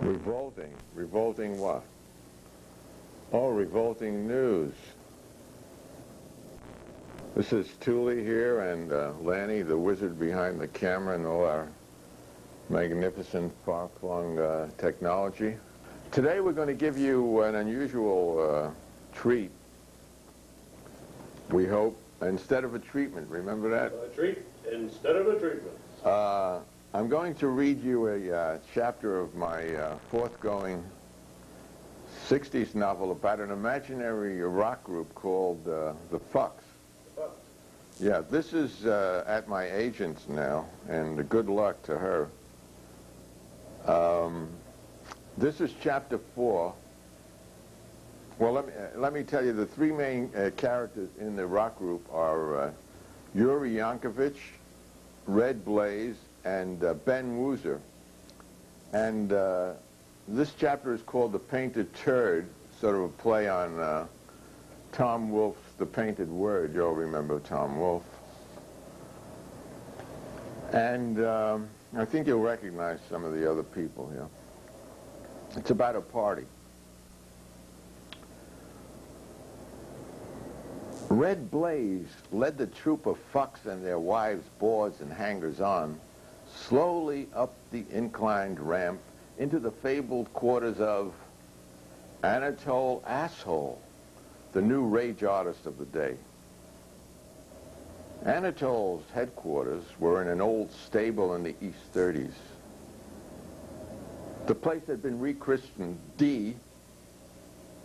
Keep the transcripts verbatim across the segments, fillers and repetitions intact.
Revolting. Revolting what? Oh, revolting news. This is Tuli here and uh, Lanny, the wizard behind the camera and all our magnificent far-flung uh, technology. Today we're going to give you an unusual uh, treat, we hope, instead of a treatment. Remember that? A treat instead of a treatment. Uh, I'm going to read you a uh, chapter of my uh, forthgoing sixties novel about an imaginary rock group called uh, The Fugs. Yeah, this is uh, at my agent's now, and good luck to her. Um, this is chapter four. Well, let me, uh, let me tell you, the three main uh, characters in the rock group are uh, Yuri Yankovich, Red Blaze, and uh, Ben Woozer. And uh, this chapter is called The Painted Turd, sort of a play on uh, Tom Wolfe's The Painted Word. You all remember Tom Wolfe. And um, I think you'll recognize some of the other people here. It's about a party. Red Blaze led the troop of fucks and their wives, boards, and hangers-on slowly up the inclined ramp into the fabled quarters of Anatole Asshole, the new rage artist of the day. Anatole's headquarters were in an old stable in the East thirties. The place had been rechristened D,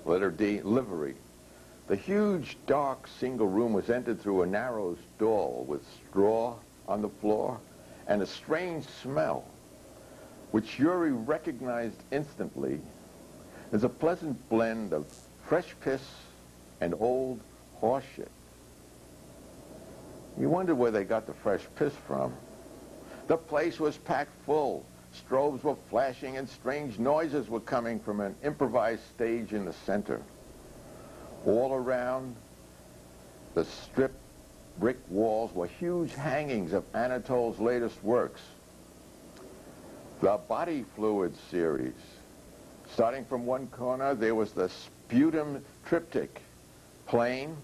letter D, Livery. The huge, dark, single room was entered through a narrow stall with straw on the floor and a strange smell, which Yuri recognized instantly as a pleasant blend of fresh piss and old horseshit. You wondered where they got the fresh piss from. The place was packed full. Strobes were flashing and strange noises were coming from an improvised stage in the center. All around the stripped brick walls were huge hangings of Anatole's latest works. The Body Fluid series. Starting from one corner, there was the Sputum Triptych, plain,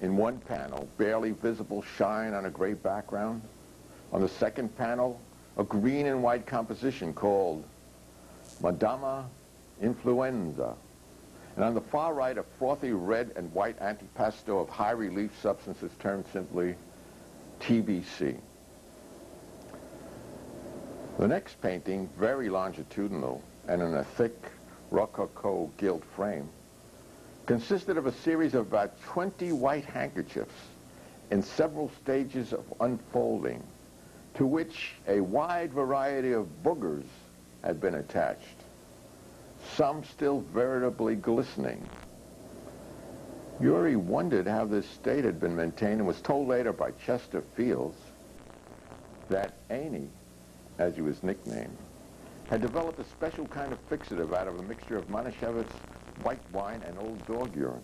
in one panel, barely visible shine on a gray background. On the second panel, a green and white composition called Madama Influenza. And on the far right, a frothy red and white antipasto of high relief substances termed simply T B C. The next painting, very longitudinal and in a thick rococo gilt frame, consisted of a series of about twenty white handkerchiefs in several stages of unfolding, to which a wide variety of boogers had been attached, some still veritably glistening. Yuri wondered how this state had been maintained and was told later by Chester Fields that Annie, as he was nicknamed, had developed a special kind of fixative out of a mixture of Manischewitz, white wine, and old dog urine.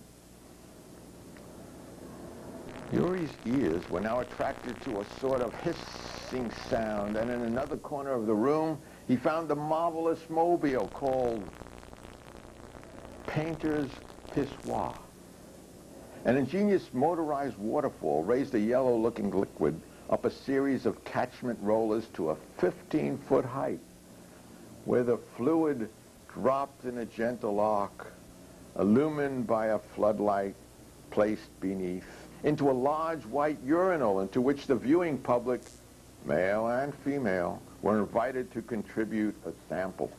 Yuri's ears were now attracted to a sort of hissing sound, and in another corner of the room, he found the marvelous mobile called Painter's Pissoir. An ingenious motorized waterfall raised a yellow-looking liquid up a series of catchment rollers to a fifteen-foot height, where the fluid dropped in a gentle arc, illumined by a floodlight placed beneath, into a large white urinal into which the viewing public, male and female, were invited to contribute a sample.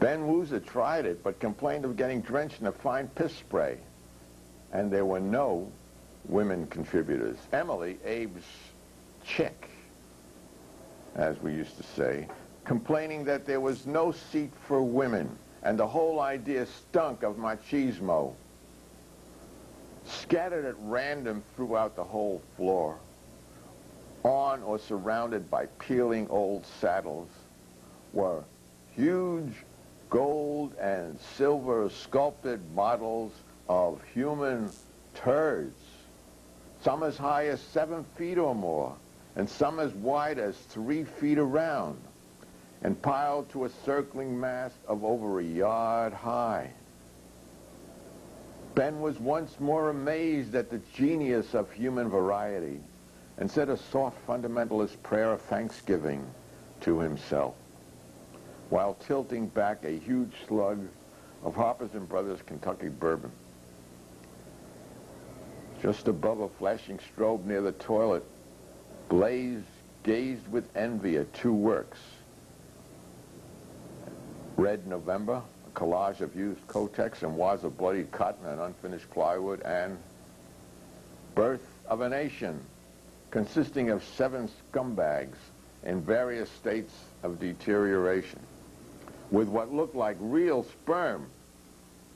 Ben Woozer tried it, but complained of getting drenched in a fine piss spray, and there were no women contributors. Emily, Abe's chick, as we used to say, complaining that there was no seat for women, and the whole idea stunk of machismo. Scattered at random throughout the whole floor, on or surrounded by peeling old saddles, were huge gold and silver sculpted models of human turds, some as high as seven feet or more, and some as wide as three feet around. and piled to a circling mass of over a yard high. Ben was once more amazed at the genius of human variety and said a soft fundamentalist prayer of thanksgiving to himself while tilting back a huge slug of Harper's and Brothers Kentucky bourbon. Just above a flashing strobe near the toilet, Blaze gazed with envy at two works. Red November, a collage of used Kotex and wads of bloodied cotton and unfinished plywood, and Birth of a Nation, consisting of seven scumbags in various states of deterioration, with what looked like real sperm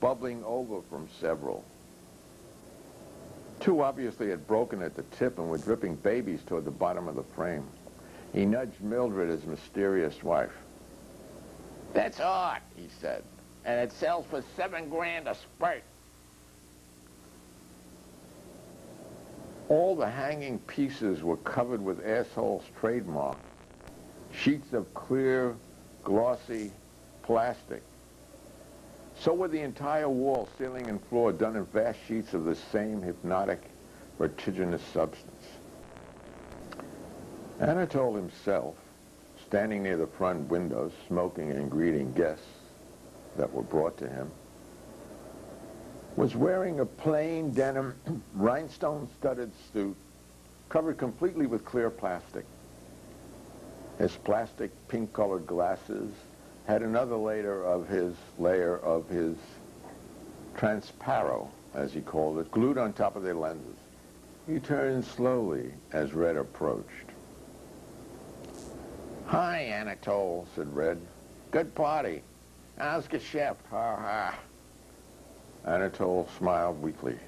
bubbling over from several. Two obviously had broken at the tip and were dripping babies toward the bottom of the frame. He nudged Mildred, his mysterious wife. "That's art," he said, "and it sells for seven grand a spurt." All the hanging pieces were covered with Asshole's trademark, sheets of clear, glossy plastic. So were the entire wall, ceiling, and floor done in vast sheets of the same hypnotic, vertiginous substance. Anatole himself, standing near the front windows, smoking and greeting guests that were brought to him, was wearing a plain denim, rhinestone-studded suit covered completely with clear plastic. His plastic pink-colored glasses had another layer of his layer of his transparo, as he called it, glued on top of their lenses. He turned slowly as Red approached. "Hi, Anatole," said Red. "Good party. How's Geschäft? Ha ha." Anatole smiled weakly.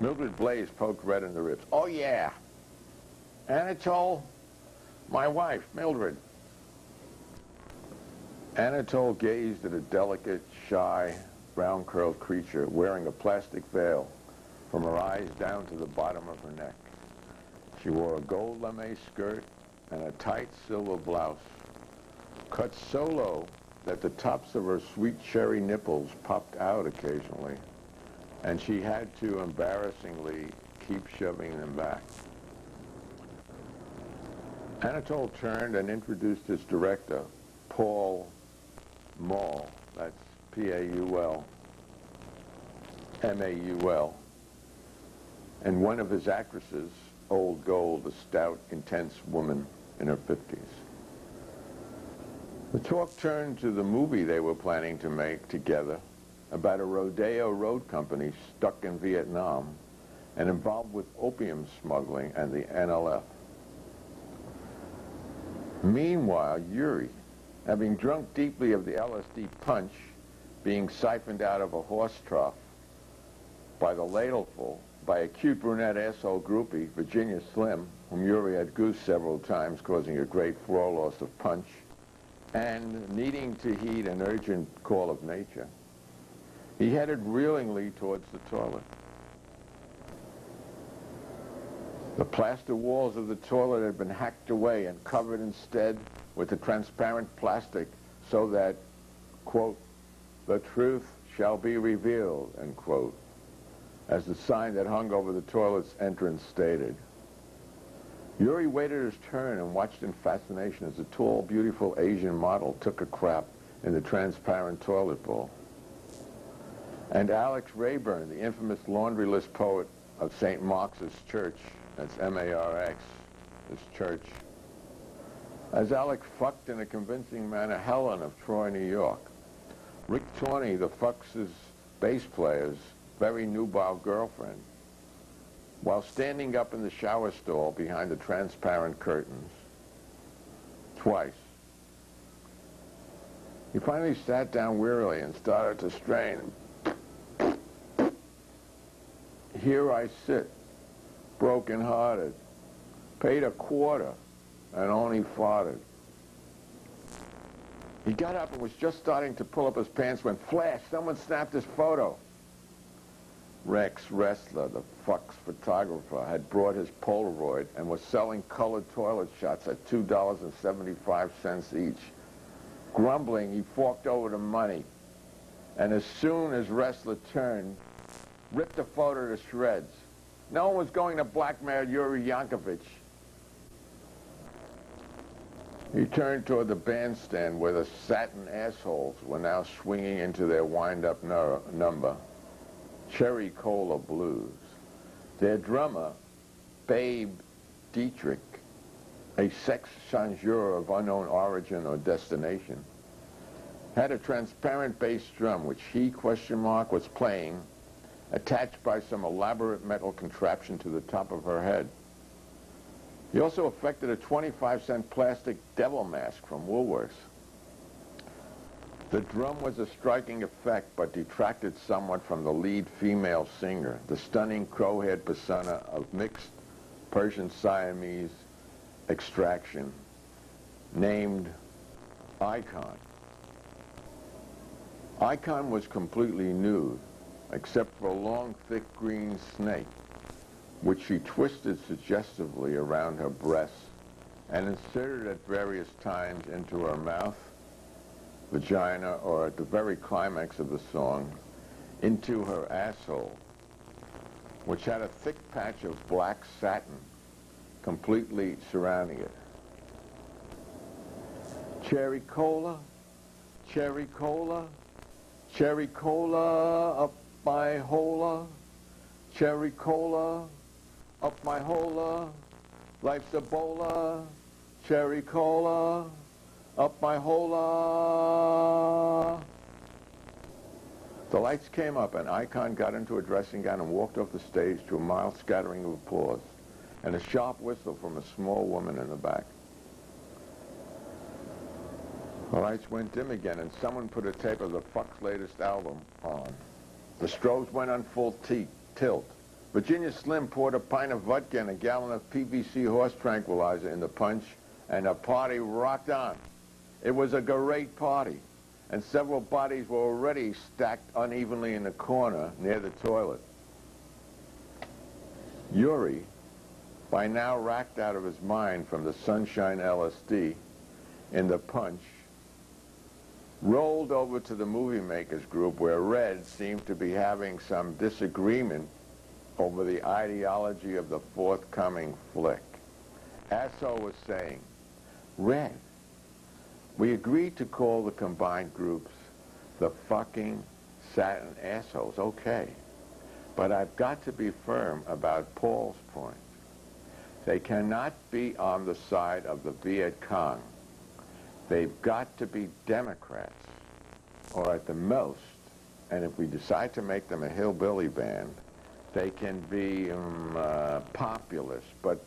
Mildred Blaze poked Red in the ribs. "Oh, yeah. Anatole, my wife, Mildred." Anatole gazed at a delicate, shy, brown-curled creature wearing a plastic veil from her eyes down to the bottom of her neck. She wore a gold lame skirt and a tight silver blouse, cut so low that the tops of her sweet cherry nipples popped out occasionally, and she had to embarrassingly keep shoving them back. Anatole turned and introduced his director, Paul Maul, that's P A U L, M A U L, and one of his actresses, Old Gold, a stout, intense woman in her fifties. The talk turned to the movie they were planning to make together about a rodeo road company stuck in Vietnam and involved with opium smuggling and the N L F. Meanwhile, Yuri, having drunk deeply of the L S D punch being siphoned out of a horse trough by the ladleful, by a cute brunette asshole groupie, Virginia Slim, whom Yuri had goosed several times, causing a great floor loss of punch, and needing to heed an urgent call of nature, he headed reelingly towards the toilet. The plaster walls of the toilet had been hacked away and covered instead with the transparent plastic so that, quote, "the truth shall be revealed," end quote, as the sign that hung over the toilet's entrance stated. Yuri waited his turn and watched in fascination as a tall, beautiful Asian model took a crap in the transparent toilet bowl. And Alex Rayburn, the infamous laundry list poet of Saint Mark's Church, that's M A R X, his church, as Alex fucked in a convincing manner Helen of Troy, New York. Rick Tawney, the Fugs' bass player's very nubile girlfriend, while standing up in the shower stall behind the transparent curtains. Twice. He finally sat down wearily and started to strain. "Here I sit, broken-hearted, paid a quarter, and only farted." He got up and was just starting to pull up his pants when, flash, someone snapped his photo. Rex Wrestler, the Fugs photographer, had brought his Polaroid and was selling colored toilet shots at two dollars and seventy-five cents each. Grumbling, he forked over the money, and as soon as Wrestler turned, ripped the photo to shreds. No one was going to blackmail Yuri Yankovich. He turned toward the bandstand where the satin assholes were now swinging into their wind-up number, Cherry Cola Blues. Their drummer, Babe Dietrich, a sex changeur of unknown origin or destination, had a transparent bass drum which he, question mark, was playing, attached by some elaborate metal contraption to the top of her head. He also affected a twenty-five cent plastic devil mask from Woolworths. The drum was a striking effect, but detracted somewhat from the lead female singer, the stunning crow-haired persona of mixed Persian-Siamese extraction, named Icon. Icon was completely nude, except for a long, thick green snake, which she twisted suggestively around her breasts and inserted at various times into her mouth, vagina, or at the very climax of the song, into her asshole, which had a thick patch of black satin completely surrounding it. Cherry Cola, Cherry Cola, Cherry Cola up my hola, Cherry Cola up my hola, life's a bola, Cherry Cola up my hola. The lights came up and Icon got into a dressing gown and walked off the stage to a mild scattering of applause and a sharp whistle from a small woman in the back. The lights went dim again and someone put a tape of the Fugs' latest album on. The strobes went on full tilt. tilt. Virginia Slim poured a pint of vodka and a gallon of P V C horse tranquilizer in the punch, and the party rocked on. It was a great party, and several bodies were already stacked unevenly in the corner near the toilet. Yuri, by now racked out of his mind from the sunshine L S D in the punch, rolled over to the movie makers group where Red seemed to be having some disagreement over the ideology of the forthcoming flick. Asshole was saying, "Red, we agreed to call the combined groups the fucking satin assholes, okay, but I've got to be firm about Paul's point. They cannot be on the side of the Viet Cong. They've got to be Democrats, or at the most, and if we decide to make them a hillbilly band, they can be um, uh, populist, but..."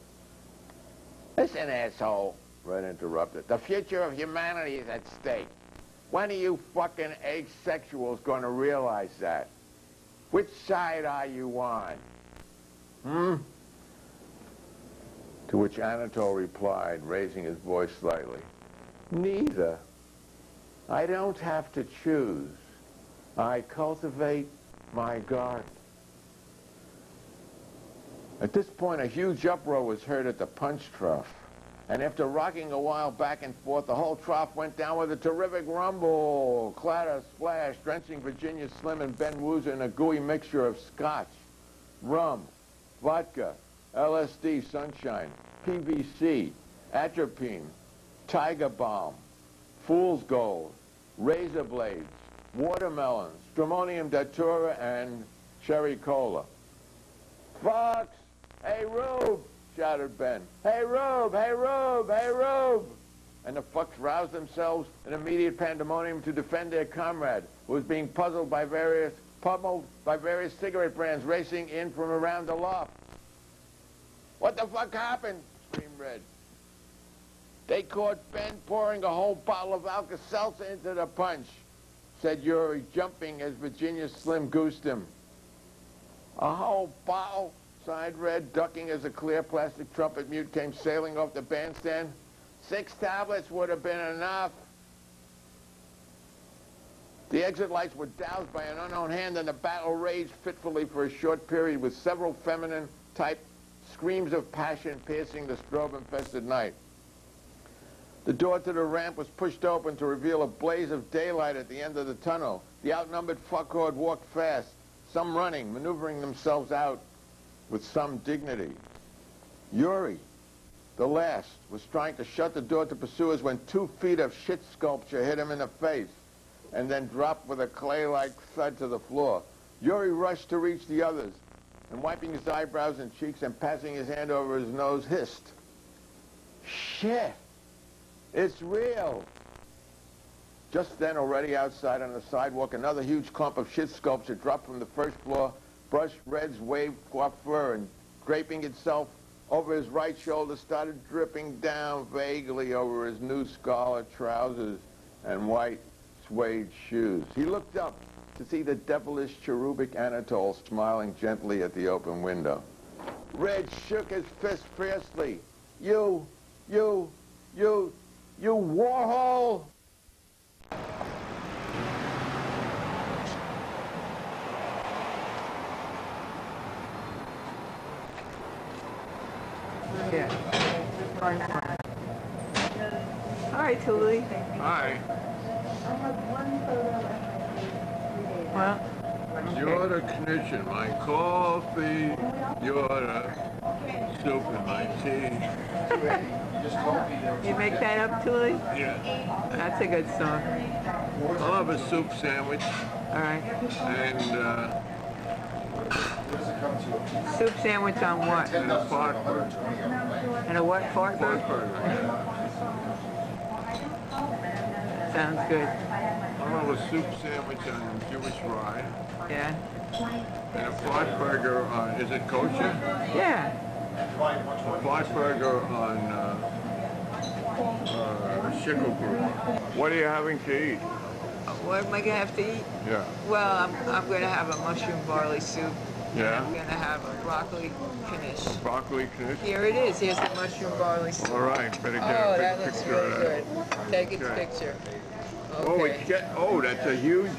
"Listen, asshole," Red interrupted. "The future of humanity is at stake. When are you fucking asexuals going to realize that? Which side are you on? Hmm?" To which Anatole replied, raising his voice slightly, "Neither. I don't have to choose. I cultivate my garden." At this point, a huge uproar was heard at the punch trough, and after rocking a while back and forth, the whole trough went down with a terrific rumble, clatter, splash, drenching Virginia Slim and Ben Woozer in a gooey mixture of scotch, rum, vodka, L S D, sunshine, P V C, atropine, tiger balm, fool's gold, razor blades, watermelon, stramonium datura, and cherry cola. "Fucks! Hey, Rube!" shouted Ben. "Hey, Rube! Hey, Rube! Hey, Rube!" And the Fucks roused themselves in immediate pandemonium to defend their comrade, who was being puzzled by various, pummeled by various cigarette brands racing in from around the loft. "What the fuck happened?" screamed Red. "They caught Ben pouring a whole bottle of Alka-Seltzer into the punch," said Yuri, jumping as Virginia Slim goosed him. "A whole bottle," sighed Red, ducking as a clear plastic trumpet mute came sailing off the bandstand. "Six tablets would have been enough." The exit lights were doused by an unknown hand, and the battle raged fitfully for a short period with several feminine-type screams of passion piercing the strobe-infested night. The door to the ramp was pushed open to reveal a blaze of daylight at the end of the tunnel. The outnumbered fuckhorde walked fast, some running, maneuvering themselves out with some dignity. Yuri, the last, was trying to shut the door to pursuers when two feet of shit sculpture hit him in the face and then dropped with a clay-like thud to the floor. Yuri rushed to reach the others, and wiping his eyebrows and cheeks and passing his hand over his nose, hissed, "Shit! It's real!" Just then, already outside on the sidewalk, another huge clump of shit sculpture dropped from the first floor, brushed Red's waved coiffure, and draping itself over his right shoulder, started dripping down vaguely over his new scarlet trousers and white suede shoes. He looked up to see the devilish cherubic Anatole smiling gently at the open window. Red shook his fist fiercely. You, you, you, you Warhol! Yeah. Hi, Tuli. Hi. I have one photo. Well, okay. You're the condition, my coffee, you're the soup and my tea. You make that up, Tuli? Yeah. That's a good song. I'll have a soup sandwich. All right. And, uh... soup sandwich on what? And a fart burger. And a what? Fart burger? Yeah. Sounds good. I'll have a soup sandwich on Jewish rye. Yeah. And a fart burger on, is it kosher? Yeah. A fart burger on uh, uh, schickelbrot. What are you having to eat? What am I going to have to eat? Yeah. Well, I'm, I'm going to have a mushroom barley soup. Yeah. I'm going to have a broccoli knish. Broccoli knish? Here it is. Here's the mushroom barley soup. All right. Better get oh, a big that looks picture really of that. Good. Take okay. its picture. Okay. Oh, it's get, oh, that's a huge...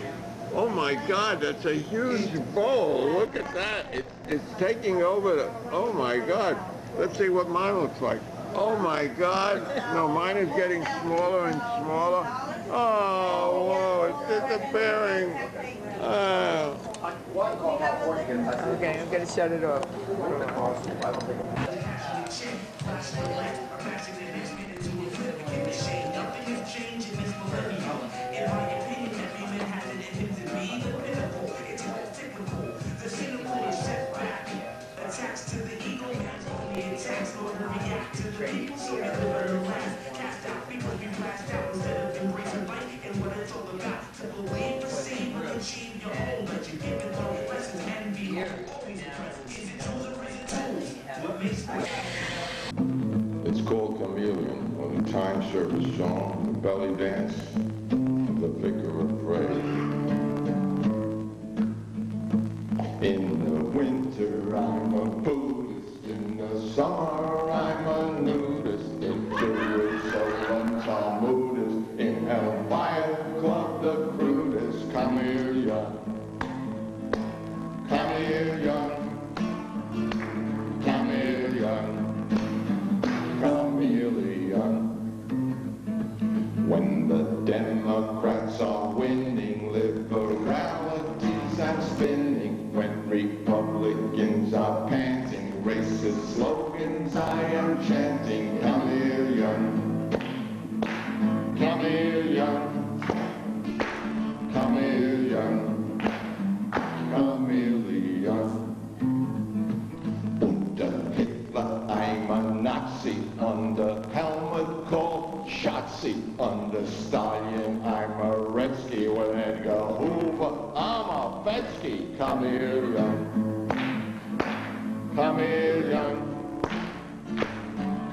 Oh, my God. That's a huge bowl. Look at that. It, it's taking over the... Oh, my God. Let's see what mine looks like. Oh, my God. No, mine is getting smaller and smaller. Oh, whoa, it's disappearing. Oh. Okay, I'm going to shut it off. It's called Chameleon, or the time service song, the belly dance, the figure of praise. In the winter I'm a Buddhist, in the summer I'm a nudist, in Jerusalem Talmudist, in Hellfire Club the crudest. Come here, young, come here, young. When the Democrats are winning, liberality's out spinning. When Republicans are panting, racist slogans I am chanting. Come here, young. Come here, young. Come here, young. Come here, young. Unter Hitler, I'm a Nazi. Under helmet call. Shotzi, under Stalin, I'm a Redsky. With Edgar Hoover, I'm a Fetsky. Come here, young. Come here, young.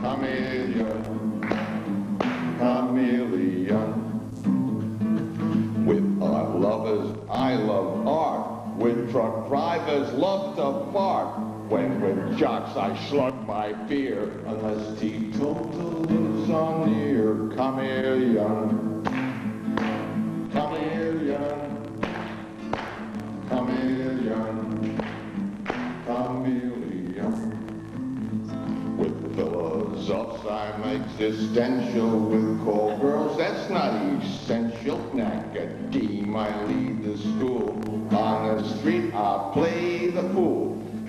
Come here, young. Come here, young. With art lovers, I love art. With truck drivers, love to fart. When with jocks I slug my beer, unless teetotalers are near. Come here, young. Come here, young. existential with call girls. That's not essential. Knack a game, I lead the school. On the street, I play the fool.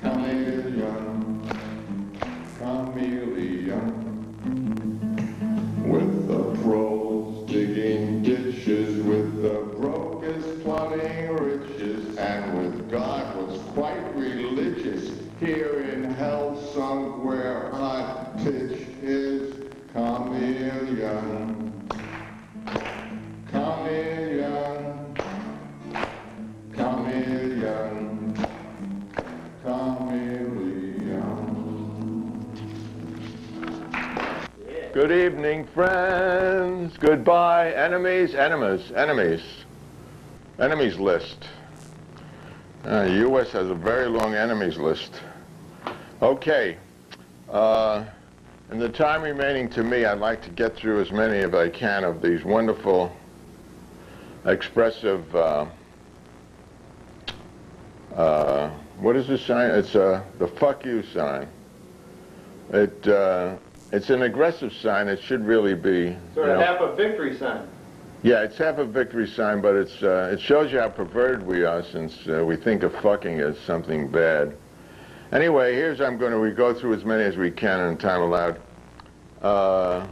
Come here, young. Come here, young. With the pros digging ditches, with the brokers plotting riches, and with God was quite religious. Here in hell somewhere hot pitch is. Come here, young. Come here, young. Come here, young. Come here, young. Good evening, friends. Goodbye, enemies, enemies, enemies. Enemies list. Uh, the U S has a very long enemies list. Okay. Uh, in the time remaining to me, I'd like to get through as many as I can of these wonderful, expressive, uh, uh, what is this sign? It's uh, the fuck you sign. It, uh, it's an aggressive sign. It should really be... Sort of half a victory sign. Yeah, it's half a victory sign, but it's uh, it shows you how perverted we are, since uh, we think of fucking as something bad. Anyway, here's I'm going to we go through as many as we can in time allowed. Uh,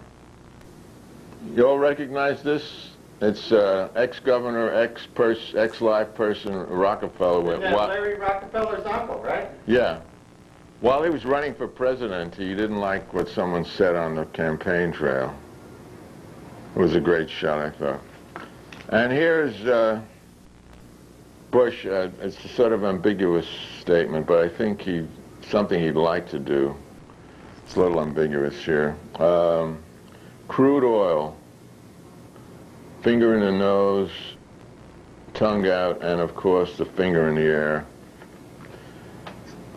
you all recognize this? It's uh, ex-governor, ex-pers, ex-live person Rockefeller. With Larry Rockefeller's uncle, right? Yeah. While he was running for president, he didn't like what someone said on the campaign trail. It was a great shot, I thought. And here's uh, Bush. Uh, it's a sort of ambiguous statement, but I think he something he'd like to do. It's a little ambiguous here. Um, crude oil, finger in the nose, tongue out, and of course the finger in the air.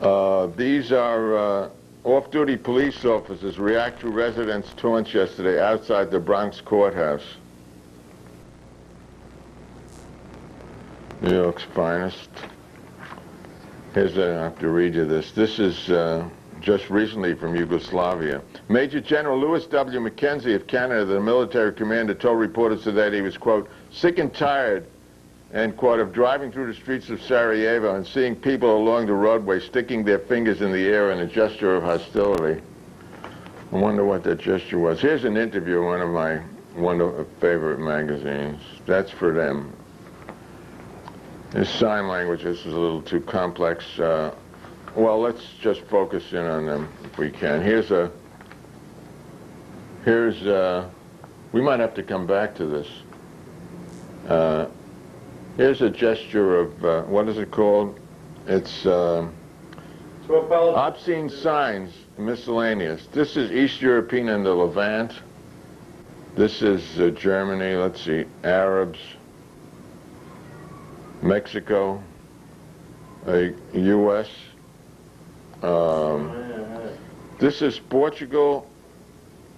Uh, these are... Uh, Off-duty police officers react to residents' taunts yesterday outside the Bronx courthouse. New York's finest. Here's a, I have to read you this. This is uh, just recently from Yugoslavia. Major General Lewis W. Mackenzie of Canada, the military commander, told reporters today that he was, quote, sick and tired, end quote, of driving through the streets of Sarajevo and seeing people along the roadway sticking their fingers in the air in a gesture of hostility. I wonder what that gesture was. Here's an interview, one of my one of favorite magazines. That's for them. This sign language, this is a little too complex. Uh, well, let's just focus in on them if we can. Here's a, here's a, we might have to come back to this. Uh, Here's a gesture of, uh, what is it called? It's uh, obscene signs, miscellaneous. This is East European and the Levant. This is uh, Germany, let's see, Arabs, Mexico, uh, U S. Um, this is Portugal,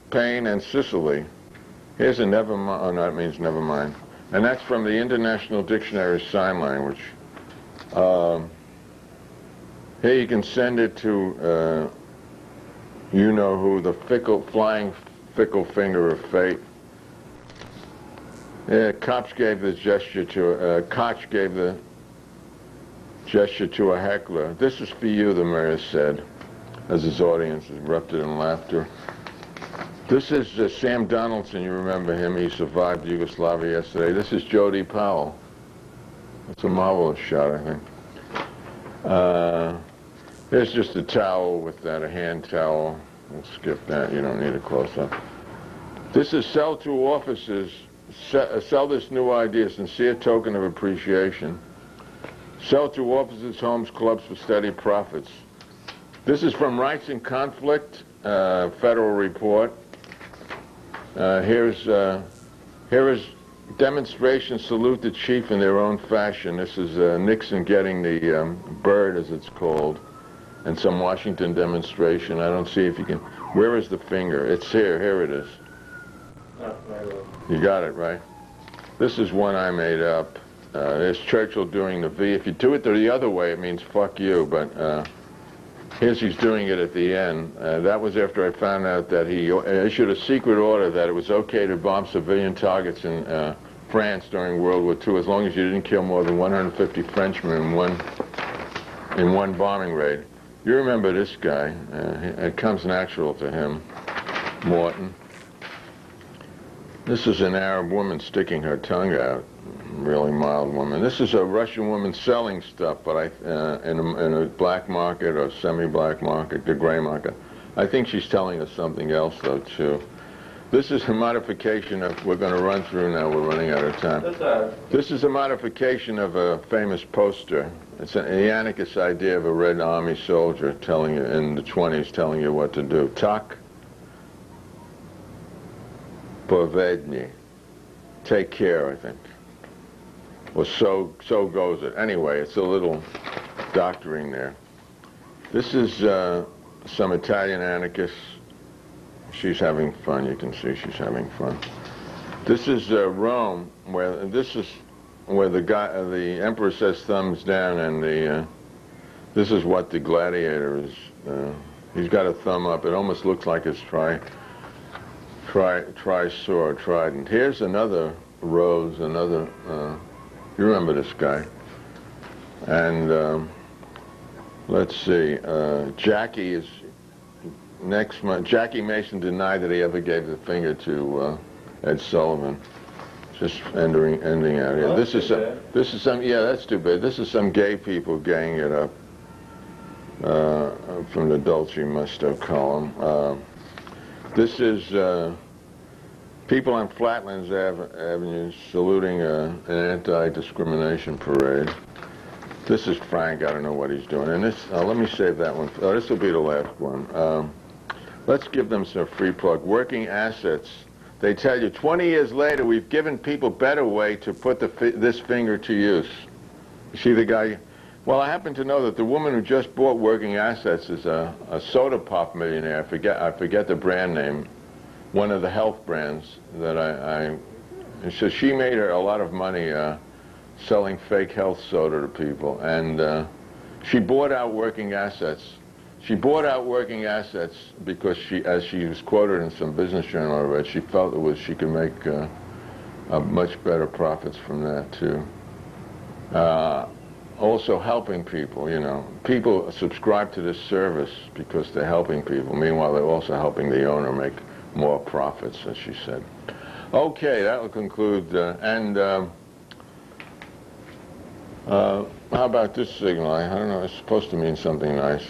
Spain, and Sicily. Here's a never mind, oh no, it means never mind. And that's from the International Dictionary of Sign Language. Um, here you can send it to uh, you know who, the fickle, flying fickle finger of fate. Yeah, cops gave the gesture to, uh, Koch gave the gesture to a heckler. This is for you, the mayor said, as his audience erupted in laughter. This is uh, Sam Donaldson. You remember him. He survived Yugoslavia yesterday. This is Jody Powell. It's a marvelous shot, I think. Uh, there's just a towel with that, a hand towel. We'll skip that. You don't need a close-up. This is sell to officers. Sell, sell this new idea. Sincere token of appreciation. Sell to officers, homes, clubs for steady profits. This is from Rights in Conflict, uh, Federal Report. Uh, here's uh, here is demonstrations salute the chief in their own fashion. This is uh, Nixon getting the um, bird, as it's called, and some Washington demonstration. I don't see if you can. Where is the finger? It's here. Here it is. You got it right. This is one I made up. Uh, there's Churchill doing the V. If you do it the other way, it means fuck you, but uh, here's he's doing it at the end. Uh, that was after I found out that he issued a secret order that it was okay to bomb civilian targets in uh, France during World War Two as long as you didn't kill more than one hundred fifty Frenchmen in one, in one bombing raid. You remember this guy. Uh, it comes natural to him, Morton. This is an Arab woman sticking her tongue out. Really mild woman. This is a Russian woman selling stuff, but I, uh, in, a, in a black market or semi-black market, the gray market. I think she's telling us something else, though, too. This is a modification of, we're going to run through now, we're running out of time. That's all right. This is a modification of a famous poster. It's an Yannick's idea of a Red Army soldier telling you, in the twenties, telling you what to do. Tak povedni. Take care, I think. Well, so, so goes it. Anyway, it's a little doctoring there. This is uh, some Italian anarchist. She's having fun. You can see she's having fun. This is uh, Rome, where this is where the guy, uh, the emperor says thumbs down, and the uh, this is what the gladiator is. Uh, he's got a thumb up. It almost looks like his tri, tri, trisword, trident. Here's another rose, another. Uh, You remember this guy. And um, let's see, uh, Jackie is next month. Jackie Mason denied that he ever gave the finger to uh, Ed Sullivan. Just ending, ending out here. Oh, this is some, this is some, yeah, that's too bad. This is some gay people ganging it up uh, from the Dulce Musto column. Uh, this is, uh, people on Flatlands Ave Avenue saluting a, an anti-discrimination parade. This is Frank. I don't know what he's doing. And this, uh, let me save that one. Oh, this will be the last one. Um, let's give them some free plug. Working Assets. They tell you twenty years later, we've given people better way to put the fi this finger to use. You see the guy? Well, I happen to know that the woman who just bought Working Assets is a, a soda pop millionaire. I forget, I forget the brand name. One of the health brands that I, I so she made her a lot of money uh, selling fake health soda to people, and uh, she bought out Working Assets. She bought out Working Assets because she, as she was quoted in some business journal I read, she felt it was she could make uh, uh, much better profits from that too. Uh, also helping people, you know. People subscribe to this service because they're helping people. Meanwhile, they're also helping the owner make more profits, as she said. Okay, that will conclude. Uh, and uh, uh, how about this signal? I don't know. It's supposed to mean something nice.